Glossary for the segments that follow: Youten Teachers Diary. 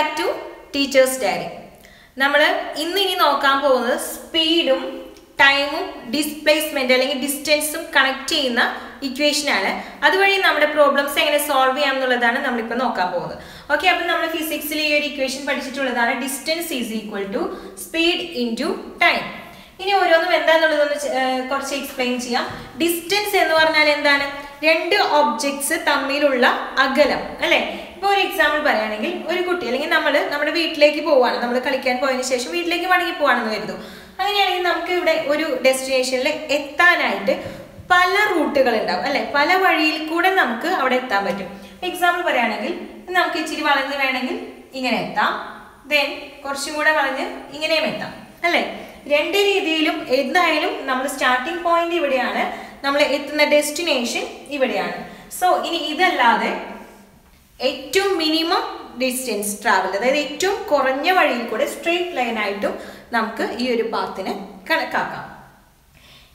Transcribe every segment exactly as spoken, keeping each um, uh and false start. back to Teacher's Diary. നമ്മൾ ഇന്ന് ഇനി നോക്കാൻ പോകുന്നത് സ്പീഡും ടൈമും ഡിസ്പ്ലേസ്മെന്റ് അല്ലെങ്കിൽ ഡിസ്റ്റൻസും കണക്ട് ചെയ്യുന്ന equation ആണ്. അതുവഴി നമ്മുടെ പ്രോബ്ലംസ് എങ്ങനെ സോൾവ് ചെയ്യാം എന്നുള്ളതാണ് നമ്മൾ ഇപ്പോൾ നോക്കാൻ പോകുന്നത്. ഓക്കേ, അപ്പോൾ നമ്മൾ ഫിസിക്സിലെ ഈ ഒരു equation പഠിച്ചിട്ടുള്ളതാണ് distance is equal to speed into time. ഇനി ഓരോന്നും എന്താണെന്നുള്ളതൊന്ന് കുറച്ച് എക്സ്പ്ലെയിൻ ചെയ്യാം. ഡിസ്റ്റൻസ് എന്ന് പറഞ്ഞാൽ എന്താണ്? രണ്ട് ഒബ്ജക്ട്സ് തമ്മിലുള്ള അകലം, അല്ലേ? ഇപ്പോൾ ഒരു എക്സാമ്പിൾ പറയുകയാണെങ്കിൽ, ഒരു കുട്ടി അല്ലെങ്കിൽ നമ്മൾ നമ്മുടെ വീട്ടിലേക്ക് പോവുകയാണ്, നമ്മൾ കളിക്കാൻ പോയതിനു ശേഷം വീട്ടിലേക്ക് മടങ്ങി പോവാണെന്ന് കരുതു. അങ്ങനെയാണെങ്കിൽ നമുക്ക് ഇവിടെ ഒരു ഡെസ്റ്റിനേഷനിൽ എത്താനായിട്ട് പല റൂട്ടുകൾ ഉണ്ടാവും, അല്ലെ? പല വഴിയിൽ കൂടെ നമുക്ക് അവിടെ എത്താൻ പറ്റും. എക്സാമ്പിൾ പറയുകയാണെങ്കിൽ, നമുക്ക് ഇച്ചിരി വളഞ്ഞ് വേണമെങ്കിൽ ഇങ്ങനെ എത്താം, ദെൻ കുറച്ചും കൂടെ വളഞ്ഞ് ഇങ്ങനെയും എത്താം, അല്ലേ? രണ്ട് രീതിയിലും എന്തായാലും നമ്മൾ സ്റ്റാർട്ടിംഗ് പോയിന്റ് ഇവിടെയാണ്, നമ്മൾ എത്തുന്ന ഡെസ്റ്റിനേഷൻ ഇവിടെയാണ്. സോ ഇനി ഇതല്ലാതെ ഏറ്റവും മിനിമം ഡിസ്റ്റൻസ് ട്രാവൽ, അതായത് ഏറ്റവും കുറഞ്ഞ വഴിയിൽ കൂടെ സ്ട്രെയിറ്റ് ലൈനായിട്ടും നമുക്ക് ഈ ഒരു പാത്തിനെ കണക്കാക്കാം.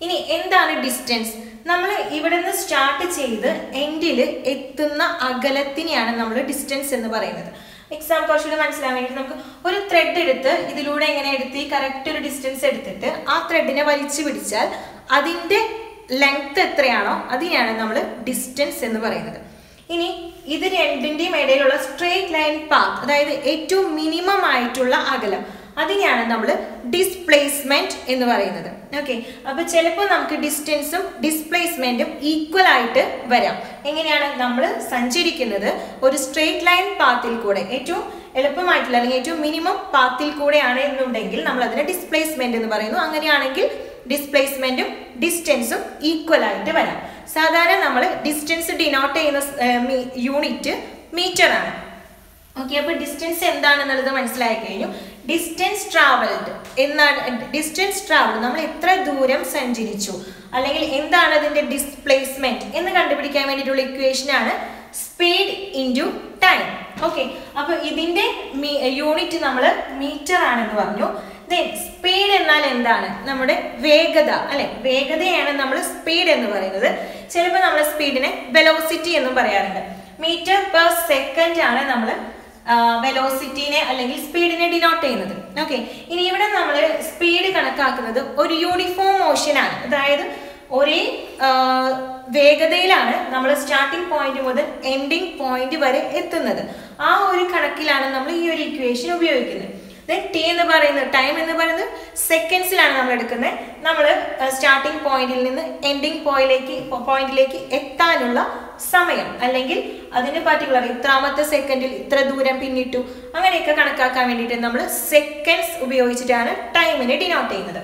ഇനി എന്താണ് ഡിസ്റ്റൻസ്? നമ്മൾ ഇവിടെ നിന്ന് സ്റ്റാർട്ട് ചെയ്ത് എൻഡിൽ എത്തുന്ന അകലത്തിനെയാണ് നമ്മൾ ഡിസ്റ്റൻസ് എന്ന് പറയുന്നത്. എക്സാമ്പിൾ കുറച്ചുകൂടെ മനസ്സിലാകാൻ വേണ്ടി നമുക്ക് ഒരു ത്രെഡ് എടുത്ത് ഇതിലൂടെ എങ്ങനെ എടുത്ത് ഈ കറക്റ്റ് ഒരു ഡിസ്റ്റൻസ് എടുത്തിട്ട് ആ ത്രെഡിനെ വലിച്ചു പിടിച്ചാൽ അതിൻ്റെ ലെങ്ത് എത്രയാണോ അതിനെയാണ് നമ്മൾ ഡിസ്റ്റൻസ് എന്ന് പറയുന്നത്. ഇനി ഇത് രണ്ടിൻ്റെയും ഇടയിലുള്ള സ്ട്രെയിറ്റ് ലൈൻ പാത്ത്, അതായത് ഏറ്റവും മിനിമം ആയിട്ടുള്ള അകലം, അതിനെയാണ് നമ്മൾ ഡിസ്പ്ലേസ്മെന്റ് എന്ന് പറയുന്നത്. ഓക്കെ, അപ്പോൾ ചിലപ്പോൾ നമുക്ക് ഡിസ്റ്റൻസും ഡിസ്പ്ലേസ്മെന്റും ഈക്വൽ ആയിട്ട് വരാം. എങ്ങനെയാണ്? നമ്മൾ സഞ്ചരിക്കുന്നത് ഒരു സ്ട്രെയിറ്റ് ലൈൻ പാത്തിൽ കൂടെ, ഏറ്റവും എളുപ്പമായിട്ടുള്ള അല്ലെങ്കിൽ ഏറ്റവും മിനിമം പാത്തിൽ കൂടെയാണ് എന്നുണ്ടെങ്കിൽ നമ്മൾ അതിനെ ഡിസ്പ്ലേസ്മെന്റ് എന്ന് പറയുന്നു. അങ്ങനെയാണെങ്കിൽ ഡിസ്പ്ലേസ്മെന്റും ഡിസ്റ്റൻസും ഈക്വൽ ആയിട്ട് വരാം. സാധാരണ നമ്മൾ ഡിസ്റ്റൻസ് ഡിനോട്ട് ചെയ്യുന്ന യൂണിറ്റ് മീറ്റർ ആണ്. ഓക്കെ, അപ്പോൾ ഡിസ്റ്റൻസ് എന്താണെന്നുള്ളത് മനസ്സിലായി കഴിഞ്ഞു. ഡിസ്റ്റൻസ് ട്രാവൽഡ് എന്നാണ്. ഡിസ്റ്റൻസ് ട്രാവൽ നമ്മൾ എത്ര ദൂരം സഞ്ചരിച്ചു അല്ലെങ്കിൽ എന്താണ് അതിൻ്റെ ഡിസ്പ്ലേസ്മെന്റ് എന്ന് കണ്ടുപിടിക്കാൻ വേണ്ടിയിട്ടുള്ള ഇക്വേഷനാണ് സ്പീഡ് ഇൻറ്റു ടൈം. ഓക്കെ, അപ്പോൾ ഇതിൻ്റെ യൂണിറ്റ് നമ്മൾ മീറ്റർ ആണെന്ന് പറഞ്ഞു. ദെൻ സ്പീഡ് എന്നാൽ എന്താണ്? നമ്മുടെ വേഗത, അല്ലെ? വേഗതയാണ് നമ്മൾ സ്പീഡ് എന്ന് പറയുന്നത്. ചിലപ്പോൾ നമ്മൾ സ്പീഡിനെ വെലോസിറ്റി എന്നും പറയാറുണ്ട്. മീറ്റർ പെർ സെക്കൻഡ് ആണ് നമ്മൾ വെലോസിറ്റിനെ അല്ലെങ്കിൽ സ്പീഡിനെ ഡിനോട്ട് ചെയ്യുന്നത്. ഓക്കെ, ഇനി ഇവിടെ നമ്മൾ സ്പീഡ് കണക്കാക്കുന്നത് ഒരു യൂണിഫോം മോഷനാണ്, അതായത് ഒരേ വേഗതയിലാണ് നമ്മൾ സ്റ്റാർട്ടിംഗ് പോയിന്റ് മുതൽ എൻഡിങ് പോയിന്റ് വരെ എത്തുന്നത്. ആ ഒരു കണക്കിലാണ് നമ്മൾ ഈ ഒരു ഇക്വേഷൻ ഉപയോഗിക്കുന്നത്. ദെൻ ടി എന്ന് പറയുന്നത്, ടൈം എന്ന് പറയുന്നത് സെക്കൻഡ്സിലാണ് നമ്മൾ എടുക്കുന്നത്. നമ്മൾ സ്റ്റാർട്ടിംഗ് പോയിന്റിൽ നിന്ന് എൻഡിങ് പോയിന്റിലേക്ക് പോയിന്റിലേക്ക് എത്താനുള്ള സമയം, അല്ലെങ്കിൽ അതിന് പർട്ടിക്കുലർ ഇത്രാമത്തെ സെക്കൻഡിൽ ഇത്ര ദൂരം പിന്നിട്ടു, അങ്ങനെയൊക്കെ കണക്കാക്കാൻ വേണ്ടിയിട്ട് നമ്മൾ സെക്കൻഡ്സ് ഉപയോഗിച്ചിട്ടാണ് ടൈമിനെ ഡിനോട്ട് ചെയ്യുന്നത്,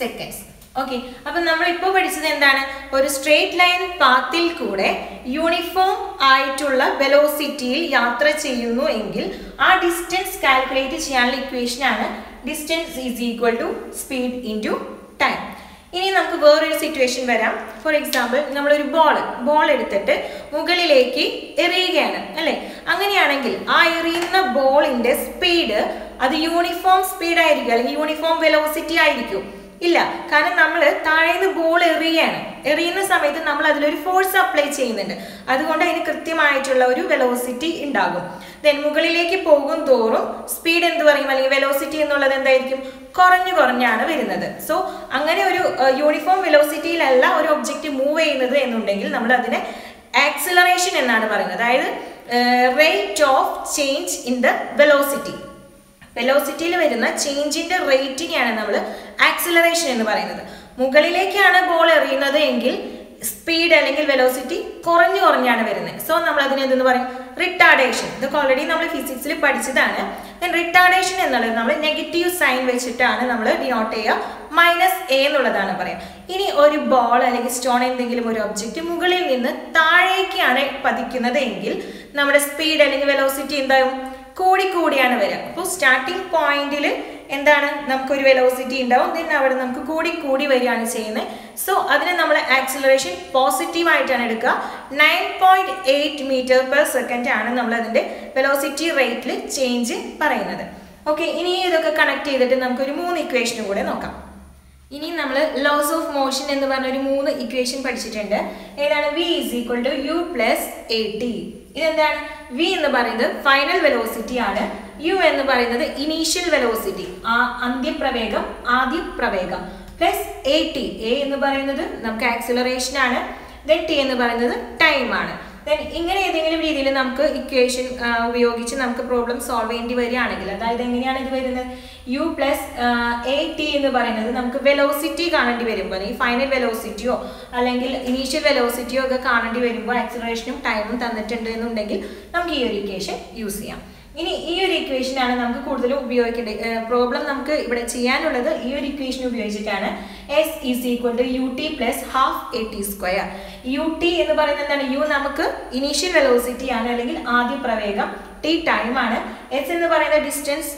സെക്കൻഡ്സ്. ഓക്കെ, അപ്പം നമ്മളിപ്പോൾ പഠിച്ചത് എന്താണ്? ഒരു സ്ട്രെയിറ്റ് ലൈൻ പാത്തിൽ കൂടെ യൂണിഫോം ആയിട്ടുള്ള വെലോസിറ്റിയിൽ യാത്ര ചെയ്യുന്നു എങ്കിൽ ആ ഡിസ്റ്റൻസ് കാൽക്കുലേറ്റ് ചെയ്യാനുള്ള ഇക്വേഷനാണ് distance is equal to speed into time. ഇനി നമുക്ക് വേറൊരു സിറ്റുവേഷൻ വരാം. ഫോർ എക്സാമ്പിൾ, നമ്മളൊരു ബോൾ ബോൾ എടുത്തിട്ട് മുകളിലേക്ക് എറിയുകയാണ്, അല്ലേ? അങ്ങനെയാണെങ്കിൽ ആ എറിയുന്ന ബോളിൻ്റെ സ്പീഡ് അത് യൂണിഫോം സ്പീഡ് ആയിരിക്കും അല്ലെങ്കിൽ യൂണിഫോം വെലോസിറ്റി ആയിരിക്കും? ഇല്ല, കാരണം നമ്മൾ താഴേന്ന് ബോൾ എറിയുകയാണ്. എറിയുന്ന സമയത്ത് നമ്മൾ അതിലൊരു ഫോഴ്സ് അപ്ലൈ ചെയ്യുന്നുണ്ട്, അതുകൊണ്ട് അതിന് കൃത്യമായിട്ടുള്ള ഒരു വെലോസിറ്റി ഉണ്ടാകും. ദെൻ മുകളിലേക്ക് പോകും തോറും സ്പീഡ് എന്ത് പറയും അല്ലെങ്കിൽ വെലോസിറ്റി എന്നുള്ളത് എന്തായിരിക്കും? കുറഞ്ഞു കുറഞ്ഞാണ് വരുന്നത്. സോ അങ്ങനെ ഒരു യൂണിഫോം വെലോസിറ്റിയിലല്ല ഒരു ഒബ്ജക്റ്റ് മൂവ് ചെയ്യുന്നത് എന്നുണ്ടെങ്കിൽ നമ്മൾ അതിനെ ആക്സിലറേഷൻ എന്നാണ് പറയുന്നത്, അതായത് rate of change in the velocity. വെലോസിറ്റിയിൽ വരുന്ന ചേഞ്ചിൻ്റെ റേറ്റിനെയാണ് നമ്മൾ ആക്സിലറേഷൻ എന്ന് പറയുന്നത്. മുകളിലേക്കാണ് ബോൾ എറിയുന്നത് എങ്കിൽ സ്പീഡ് അല്ലെങ്കിൽ വെലോസിറ്റി കുറഞ്ഞു കുറഞ്ഞാണ് വരുന്നത്. സോ നമ്മൾ അതിനെന്തെന്ന് പറയും? റിട്ടാർഡേഷൻ. ഇതൊക്കെ ഓൾറെഡി നമ്മൾ ഫിസിക്സിൽ പഠിച്ചതാണ്. ദെൻ റിട്ടാർഡേഷൻ എന്നുള്ളത് നമ്മൾ നെഗറ്റീവ് സൈൻ വെച്ചിട്ടാണ് നമ്മൾ ഡിനോട്ട് ചെയ്യുക, മൈനസ് എ എന്നുള്ളതാണ് പറയാം. ഇനി ഒരു ബോൾ അല്ലെങ്കിൽ സ്റ്റോൺ എന്തെങ്കിലും ഒരു ഒബ്ജക്റ്റ് മുകളിൽ നിന്ന് താഴേക്കാണ് പതിക്കുന്നത് എങ്കിൽ നമ്മുടെ സ്പീഡ് അല്ലെങ്കിൽ വെലോസിറ്റി എന്താകും? കൂടിക്കൂടിയാണ് വരിക. അപ്പോൾ സ്റ്റാർട്ടിംഗ് പോയിന്റിൽ എന്താണ്? നമുക്കൊരു വെലോസിറ്റി ഉണ്ടാവും, ദെൻ അവിടെ നമുക്ക് കൂടി കൂടി വരികയാണ് ചെയ്യുന്നത്. സോ അതിന് നമ്മൾ ആക്സിലറേഷൻ പോസിറ്റീവായിട്ടാണ് എടുക്കുക. Nine point eight metre per second ആണ് നമ്മൾ അതിൻ്റെ വെലോസിറ്റി റേറ്റിൽ ചേഞ്ച് പറയുന്നത്. ഓക്കെ, ഇനി ഇതൊക്കെ കണക്ട് ചെയ്തിട്ട് നമുക്കൊരു മൂന്ന് ഇക്വേഷനും കൂടെ നോക്കാം. ഇനി നമ്മൾ laws of motion എന്ന് പറഞ്ഞ ഒരു മൂന്ന് equation പഠിച്ചിട്ടുണ്ട്. ഏതാണ് v is equal to u plus at. ഇതെന്താണ്? v എന്ന് പറയുന്നത് final velocity ആണ്. u എന്ന് പറയുന്നത് initial velocity. ആ അന്ത്യപ്രവേഗം, ആദ്യപ്രവേഗം. Plus at. a എന്ന് പറയുന്നത് നമുക്ക് acceleration ആണ്. Then t എന്ന് പറയുന്നത് time ആണ്. Then ഇങ്ങനെ ഏതെങ്കിലും രീതിയിൽ നമുക്ക് equation ഉപയോഗിച്ച് നമുക്ക് problem solve ചെയ്യേണ്ടി വരികയാണെങ്കിൽ അതായത് എങ്ങനെയാണ് ഇത് വരുന്നത് u plus at എന്ന് പറയുന്നത് നമുക്ക് velocity കാണേണ്ടി വരുമ്പോൾ ഈ final velocity ഓ അല്ലെങ്കിൽ initial velocity ഒക്കെ കാണേണ്ടി വരുമ്പോൾ acceleration ഉം time ഉം തന്നിട്ടുണ്ട് എന്നുണ്ടെങ്കിൽ നമുക്ക് ഈ ഒരു equation യൂസ് ചെയ്യാം. ഇനി ഈ ഒരു equation ആണ് നമുക്ക് കൂടുതൽ ഉപയോഗിക്കേണ്ട problem നമുക്ക് ഇവിടെ ചെയ്യാനുള്ളത് ഈ ഒരു equation ഉപയോഗിച്ചിട്ടാണ് s is equal to ut plus half at square. ut എന്ന് പറയുന്നത് എന്താണ്? u നമുക്ക് initial velocity ആണ് അല്ലെങ്കിൽ ആദ്യ പ്രവേഗം, t time ആണ്, s എന്ന് പറയുന്നത് distance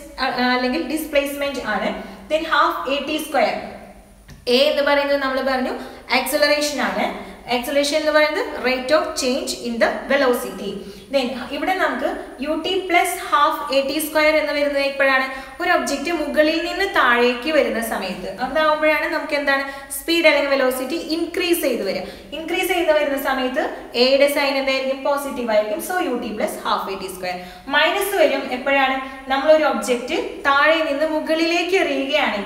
അല്ലെങ്കിൽ displacement ആണ്, then half at square. a എന്ന് പറയുന്നത് നമ്മൾ പറഞ്ഞു acceleration ആണ്. Acceleration is the rate of change in the velocity. Then, here we have ut plus half at square. One object is equal to speed and velocity increase. Increase a sign is positive, so ut plus half at square. Minus is the object is equal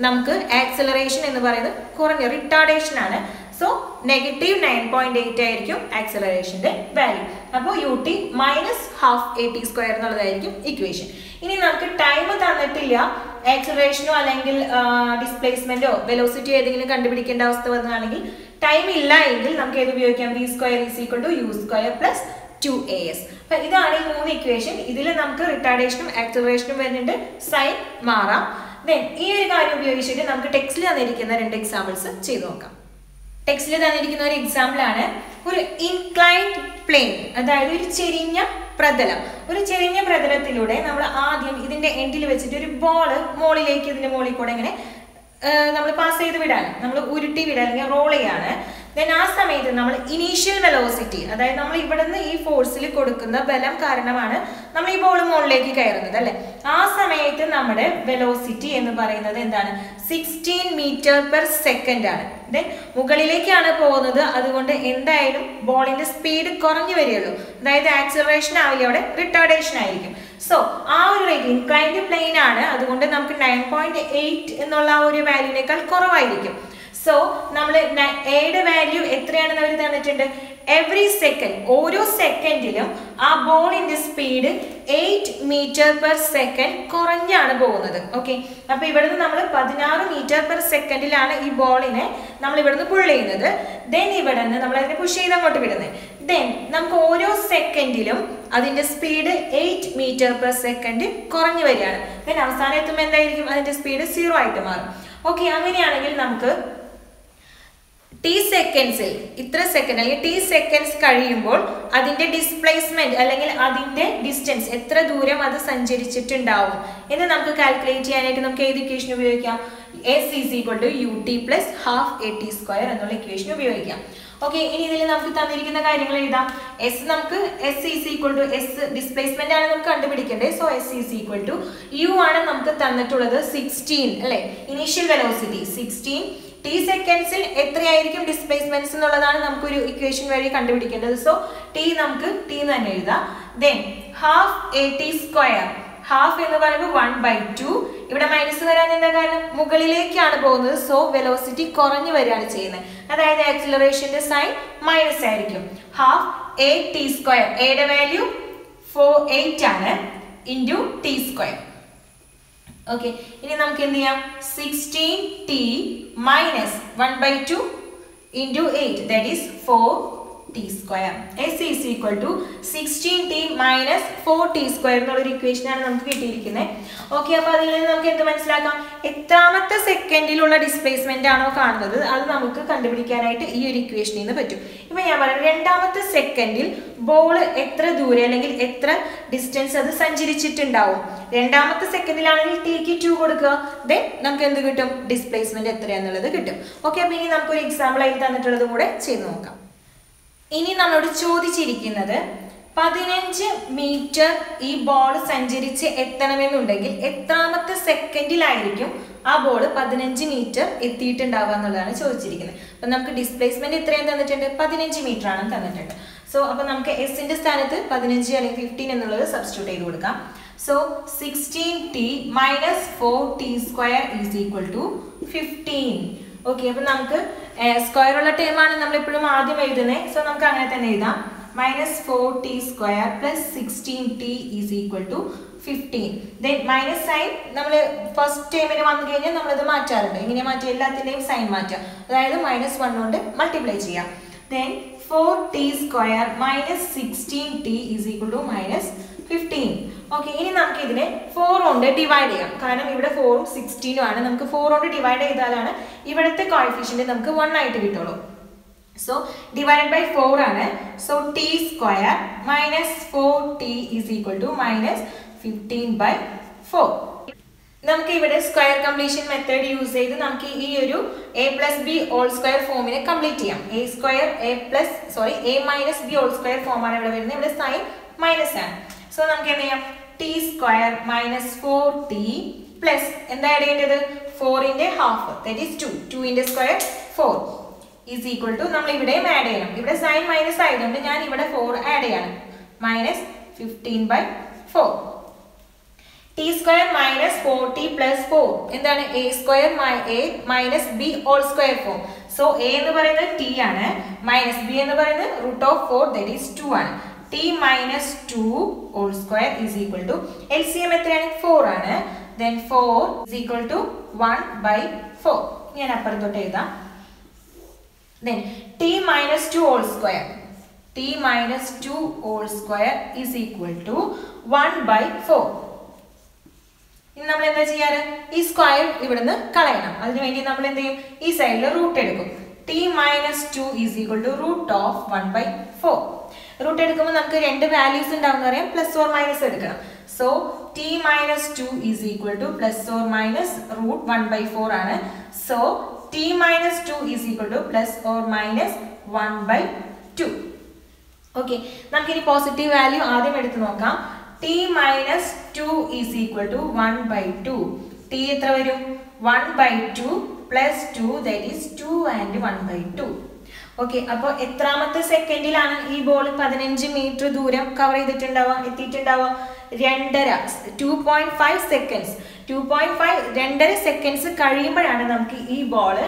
to acceleration is retardation. So, negative nine point eight acceleration value. So, ut minus half at square equation. Ini namukku time thannittilla acceleration or uh, displacement or velocity edengil kandupidikenda avastha varunalengil time illa engil namukku edu upayogikkam v square is equal to u square plus two a s. So, this is the equation. Idile namukku retardation um acceleration um varununde sign mara. Then ee oru karyam upayogichittu namukku text il thannikkana rendu examples cheyidu nokkam. Text le thannikkana oru example aanu oru inclined plane adayithu oru cherinya pradalam oru cherinya pradalathilode nammal aadyam idinte endil vechittu oru ball mollilekku idinte molli kode ingane nammal pass cheyidu vidana nammal urutti vidana roll cheyana. Then aa samayathu nammal initial velocity adayithu nammal ivadannu ee force il kodukkuna balam kaaranamana nammal ee ball mollilekku kayarunnathu alle aa samayathu nammade velocity ennu parayunnathu endana sixteen meter per second aanu. Then മുകളിലേക്കാണ് പോകുന്നത് അതുകൊണ്ട് എന്തായാലും ബോളിന്റെ speed കുറഞ്ഞു വരികയുള്ളൂ അതായത് acceleration ആവില്ല അവിടെ retardation ആയിരിക്കും. സോ ആ ഒരു റേറ്റ് ഇൻക്ലൈൻഡ് പ്ലെയിൻ ആണ് അതുകൊണ്ട് നമുക്ക് നയൻ പോയിന്റ് എയ്റ്റ് എന്നുള്ള ആ ഒരു വാല്യൂനേക്കാൾ കുറവായിരിക്കും. സോ നമ്മൾ എയുടെ വാല്യൂ എത്രയാണെന്ന് അവർ തന്നിട്ടുണ്ട്. എവറി സെക്കൻഡ് ഓരോ സെക്കൻഡിലും ആ ബോളിന്റെ speed eight metre per second കുറഞ്ഞാണ് പോകുന്നത്. ഓക്കെ, അപ്പോൾ ഇവിടുന്ന് നമ്മൾ പതിനാറ് മീറ്റർ പെർ സെക്കൻഡിലാണ് ഈ ബോളിനെ നമ്മൾ ഇവിടുന്ന് പുൾ ചെയ്യുന്നത്. ദെൻ ഇവിടുന്ന് നമ്മൾ അതിനെ പുഷ് ചെയ്ത് അങ്ങോട്ട് വിടുന്നത്. ദെൻ നമുക്ക് ഓരോ സെക്കൻഡിലും അതിൻ്റെ speed eight metre per second കുറഞ്ഞു വരികയാണ്. ദെൻ അവസാനം എത്തുമ്പോൾ എന്തായിരിക്കും? അതിൻ്റെ സ്പീഡ് സീറോ ആയിട്ട് മാറും. ഓക്കെ, അങ്ങനെയാണെങ്കിൽ നമുക്ക് T seconds il itra second alle T seconds kariyumbol adinte displacement allengil adinte distance etra dooram adu sancharichittundavum ennu namukku calculate cheyanayittu namukku edu equation upayogikkam s is equal to ut plus half at square ennolla equation upayogikkam. Okay, ini idile namukku thanirikkuna karyangal ezhudam s namukku s is equal to s displacement aanu namukku kandupidikende. So s is equal to u aanu namukku thannittulladu sixteen alle initial velocity sixteen. T seconds in etrayirikkum displacements ennalladana namukku oru equation vadi kandupidikkannathu. So t namukku t ennu ezhudha. Then half at square half ennu parayumbol one by two ഇവിടെ minus വരാൻ എന്താ കാരണം? മുകളിലേക്കാണ് പോകുന്നത്. So velocity കുറഞ്ഞു വരികയാണ് ചെയ്യുന്നത്. അതായത് ആക്സിലറേഷന്റെ സൈൻ മൈനസ് ആയിരിക്കും. ഹാഫ് എ ടി സ്ക്വയർ എയുടെ വാല്യൂ ഫോർ എയ്റ്റ് ആണ് ഇൻറ്റു ടി സ്ക്വയർ. ഓക്കെ, ഇനി നമുക്ക് എന്ത് ചെയ്യാം? Sixteen T minus one by two into eight that is four T square. S is equal to sixteen T minus four T square എന്നുള്ളൊരു ഇക്വേഷനാണ് നമുക്ക് കിട്ടിയിരിക്കുന്നത്. ഓക്കെ, അപ്പോൾ അതിൽ നിന്ന് നമുക്ക് എന്ത് മനസ്സിലാക്കാം? എത്രാമത്തെ സെക്കൻഡിലുള്ള ഡിസ്പ്ലേസ്മെൻ്റ് ആണോ കാണുന്നത് അത് നമുക്ക് കണ്ടുപിടിക്കാനായിട്ട് ഈ ഒരു ഇക്വേഷനിൽ നിന്ന് പറ്റും. ഇപ്പോൾ ഞാൻ പറയാം, രണ്ടാമത്തെ സെക്കൻഡിൽ ബോൾ എത്ര ദൂരെ അല്ലെങ്കിൽ എത്ര ഡിസ്റ്റൻസ് അത് സഞ്ചരിച്ചിട്ടുണ്ടാവും. രണ്ടാമത്തെ സെക്കൻഡിലാണെങ്കിൽ ടീക്ക് ടു കൊടുക്കുക. ദെൻ നമുക്ക് എന്ത് കിട്ടും? ഡിസ്പ്ലേസ്മെൻറ്റ് എത്രയാണെന്നുള്ളത് കിട്ടും. ഓക്കെ, അപ്പോൾ ഇനി നമുക്കൊരു എക്സാമ്പിൾ അതിൽ തന്നിട്ടുള്ളത് കൂടെ ചെയ്ത് നോക്കാം. ഇനി നമ്മളോട് ചോദിച്ചിരിക്കുന്നത് പതിനഞ്ച് മീറ്റർ ഈ ബോൾ സഞ്ചരിച്ച് എത്തണമെന്നുണ്ടെങ്കിൽ എത്രാമത്തെ സെക്കൻഡിലായിരിക്കും ആ ബോൾ പതിനഞ്ച് മീറ്റർ എത്തിയിട്ടുണ്ടാവുക എന്നുള്ളതാണ് ചോദിച്ചിരിക്കുന്നത്. അപ്പോൾ നമുക്ക് ഡിസ്പ്ലേസ്മെന്റ് എത്രയാണ് തന്നിട്ടുണ്ട്? പതിനഞ്ച് മീറ്റർ ആണ് തന്നിട്ടുണ്ട്. സോ അപ്പോൾ നമുക്ക് എസിന്റെ സ്ഥാനത്ത് പതിനഞ്ച് അല്ലെങ്കിൽ ഫിഫ്റ്റീൻ എന്നുള്ളത് സബ്സ്റ്റിറ്റ്യൂട്ട് ചെയ്ത് കൊടുക്കാം. So sixteen T minus four T square is equal to fifteen. Okay, അപ്പം നമുക്ക് സ്ക്വയർ ഉള്ള ടൈമാണ് നമ്മളെപ്പോഴും ആദ്യം എഴുതുന്നത്. സോ നമുക്ക് അങ്ങനെ തന്നെ എഴുതാം. Minus four T square plus sixteen T is equal to fifteen. Then minus sign നമ്മൾ ഫസ്റ്റ് ടൈമിന് വന്നു കഴിഞ്ഞാൽ നമ്മളത് മാറ്റാറുണ്ട്. എങ്ങനെയാണ് മാറ്റുക? എല്ലാത്തിൻ്റെയും സൈൻ മാറ്റുക. അതായത് മൈനസ് വൺ കൊണ്ട് മൾട്ടിപ്ലൈ ചെയ്യാം. Then four T square minus sixteen T is equal to minus fifteen. Okay, ഇനി നമുക്ക് ഇതിനെ ഫോർ കൊണ്ട് ഡിവൈഡ് ചെയ്യാം. കാരണം ഇവിടെ ഫോറും സിക്സ്റ്റീനും ആണ്. നമുക്ക് ഫോർ കൊണ്ട് ഡിവൈഡ് ചെയ്താലാണ് ഇവിടുത്തെ കോയിഫിഷ്യന്റ് നമുക്ക് വൺ ആയിട്ട് കിട്ടുള്ളൂ. സോ ഡിവൈഡ് ബൈ ഫോർ ആണ്. So T square minus four T is equal to minus fifteen by four. നമുക്ക് ഇവിടെ സ്ക്വയർ കംപ്ലീഷൻ മെത്തേഡ് യൂസ് ചെയ്ത് നമുക്ക് ഈ ഒരു A plus B whole square ഫോമിനെ കംപ്ലീറ്റ് ചെയ്യാം. A square A plus sorry A minus B whole square ഫോമാണ് ഇവിടെ വരുന്നത്. ഇവിടെ സൈൻ മൈനസ് ആണ്. സോ നമുക്ക് എന്ത് ചെയ്യാം? T square minus four T plus എന്താ ഇടേണ്ടത്? ഫോറിന്റെ ഹാഫ്, ദാറ്റ് ഈസ് ടു. ടൂവിന്റെ square four is equal to നമ്മൾ ഇവിടെയും ആഡ് ചെയ്യണം. ഇവിടെ സൈൻ മൈനസ് ആയതുകൊണ്ട് ഞാൻ ഇവിടെ ഫോർ ആഡ് ചെയ്യണം. Minus fifteen by four. T square minus four T plus four എന്താണ്? A square A minus B whole square four. So A എന്ന് പറയുന്നത് ടി ആണ്, മൈനസ് ബി എന്ന് പറയുന്നത് root of four, that is two ആണ്. T minus two whole square is equal to L C M എത്രയാണ്? Four ആണ്. Then four is equal to one by four. ഞാൻ അപ്പുറത്തോട്ട് എഴുതാം. Then T minus two whole square T minus two whole square is equal to one by four. ഇനി നമ്മൾ എന്താ ചെയ്യാറ്? ഈ സ്ക്വയർ ഇവിടുന്ന് കളയണം. അതിനുവേണ്ടി നമ്മൾ എന്ത് ചെയ്യും? ഈ സൈഡിൽ റൂട്ട് എടുക്കും. T minus two is equal to root of one by four. Root എടുക്കുമ്പോൾ നമുക്ക് രണ്ട് വാല്യൂസ് ഉണ്ടാവുന്ന പറയാം. പ്ലസ് ഓർ മൈനസ് എടുക്കണം. So T minus two is equal to plus or minus root one by four ആണ്. So T minus two is equal to plus or minus one by two. Okay, നമുക്കിനി positive value ആദ്യം എടുത്ത് നോക്കാം. T minus two is equal to one by to. T എത്ര വരും? One by two plus two, that is two and one by two. Okay, അപ്പോൾ എത്രാമത്തെ സെക്കൻഡിലാണ് ഈ ബോൾ പതിനഞ്ച് മീറ്റർ ദൂരം കവർ ചെയ്തിട്ടുണ്ടാവുക എത്തിയിട്ടുണ്ടാവുക? രണ്ടര two point five seconds two point five രണ്ടര സെക്കൻഡ്സ് കഴിയുമ്പോഴാണ് നമുക്ക് ഈ ബോൾ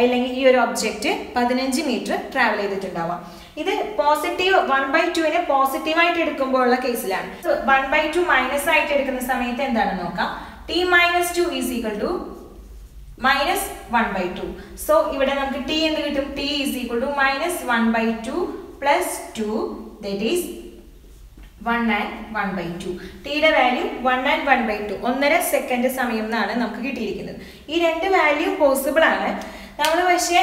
അല്ലെങ്കിൽ ഈ ഒരു ഒബ്ജക്റ്റ് പതിനഞ്ച് മീറ്റർ ട്രാവൽ ചെയ്തിട്ടുണ്ടാവുക. ഇത് പോസിറ്റീവ് വൺ ബൈ ടുവിനെ പോസിറ്റീവായിട്ട് എടുക്കുമ്പോഴുള്ള കേസിലാണ്. വൺ ബൈ ടു മൈനസ് ആയിട്ട് എടുക്കുന്ന സമയത്ത് എന്താണെന്ന് നോക്കാം. T minus two is equal to minus one by two. So ഇവിടെ നമുക്ക് ടി എന്ത് കിട്ടും? T is equal to minus one by two plus two, that is one and one by two. ടിയുടെ value one and one by two ഒന്നര second സമയം എന്നാണ് നമുക്ക് കിട്ടിയിരിക്കുന്നത്. ഈ രണ്ട് വാല്യൂ പോസിബിൾ ആണ്. നമ്മൾ പക്ഷേ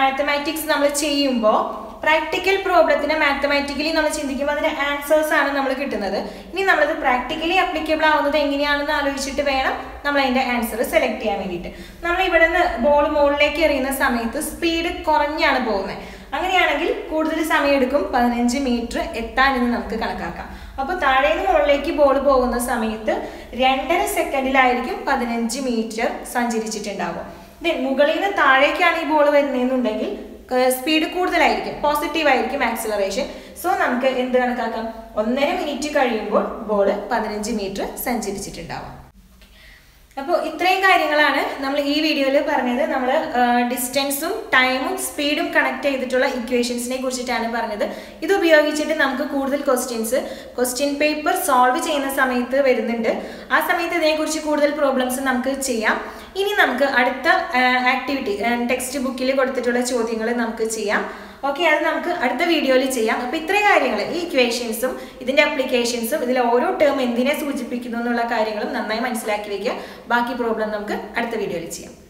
മാത്തമാറ്റിക്സ് നമ്മൾ ചെയ്യുമ്പോൾ പ്രാക്ടിക്കൽ പ്രോബ്ലത്തിന് മാത്തമാറ്റിക്കലി നമ്മൾ ചിന്തിക്കുമ്പോൾ അതിൻ്റെ ആൻസേഴ്സ് ആണ് നമ്മൾ കിട്ടുന്നത്. ഇനി നമ്മളത് പ്രാക്ടിക്കലി അപ്ലിക്കബിൾ ആവുന്നത് എങ്ങനെയാണെന്ന് ആലോചിച്ചിട്ട് വേണം നമ്മൾ അതിൻ്റെ ആൻസർ സെലക്ട് ചെയ്യാൻ വേണ്ടിയിട്ട്. നമ്മൾ ഇവിടെ നിന്ന് ബോൾ മുകളിലേക്ക് എറിയുന്ന സമയത്ത് സ്പീഡ് കുറഞ്ഞാണ് പോകുന്നത്. അങ്ങനെയാണെങ്കിൽ കൂടുതൽ സമയമെടുക്കും പതിനഞ്ച് മീറ്റർ എത്താനെന്ന് നമുക്ക് കണക്കാക്കാം. അപ്പോൾ താഴേന്ന് മുകളിലേക്ക് ബോൾ പോകുന്ന സമയത്ത് രണ്ടര സെക്കൻഡിലായിരിക്കും പതിനഞ്ച് മീറ്റർ സഞ്ചരിച്ചിട്ടുണ്ടാവുക. ദെൻ മുകളിൽ നിന്ന് താഴേക്കാണ് ഈ ബോൾ വരുന്നതെന്നുണ്ടെങ്കിൽ സ്പീഡ് കൂടുതലായിരിക്കും, പോസിറ്റീവായിരിക്കും ആക്സിലറേഷൻ. സോ നമുക്ക് എന്ത് കണക്കാക്കാം? ഒന്നര മിനിറ്റ് കഴിയുമ്പോൾ ബോൾ പതിനഞ്ച് മീറ്റർ സഞ്ചരിച്ചിട്ടുണ്ടാവും. അപ്പോൾ ഇത്രയും കാര്യങ്ങളാണ് നമ്മൾ ഈ വീഡിയോയിൽ പറഞ്ഞത്. നമ്മൾ ഡിസ്റ്റൻസും ടൈമും സ്പീഡും കണക്ട് ചെയ്തിട്ടുള്ള ഇക്വേഷൻസിനെ കുറിച്ചിട്ടാണ് പറഞ്ഞത്. ഇത് ഉപയോഗിച്ചിട്ട് നമുക്ക് കൂടുതൽ ക്വസ്റ്റ്യൻസ് ക്വസ്റ്റ്യൻ പേപ്പർ സോൾവ് ചെയ്യുന്ന സമയത്ത് വരുന്നുണ്ട്. ആ സമയത്ത് ഇതിനെക്കുറിച്ച് കൂടുതൽ പ്രോബ്ലംസ് നമുക്ക് ചെയ്യാം. ഇനി നമുക്ക് അടുത്ത ആക്ടിവിറ്റി ടെക്സ്റ്റ് ബുക്കിൽ കൊടുത്തിട്ടുള്ള ചോദ്യങ്ങൾ നമുക്ക് ചെയ്യാം. ഓക്കെ, അത് നമുക്ക് അടുത്ത വീഡിയോയിൽ ചെയ്യാം. അപ്പോൾ ഇത്രയും കാര്യങ്ങൾ, ഈ ഇക്വേഷൻസും ഇതിൻ്റെ അപ്ലിക്കേഷൻസും ഇതിലെ ഓരോ ടേം എന്തിനെ സൂചിപ്പിക്കുന്നു എന്നുള്ള കാര്യങ്ങളും നന്നായി മനസ്സിലാക്കി വയ്ക്കുക. ബാക്കി പ്രോബ്ലം നമുക്ക് അടുത്ത വീഡിയോയിൽ ചെയ്യാം.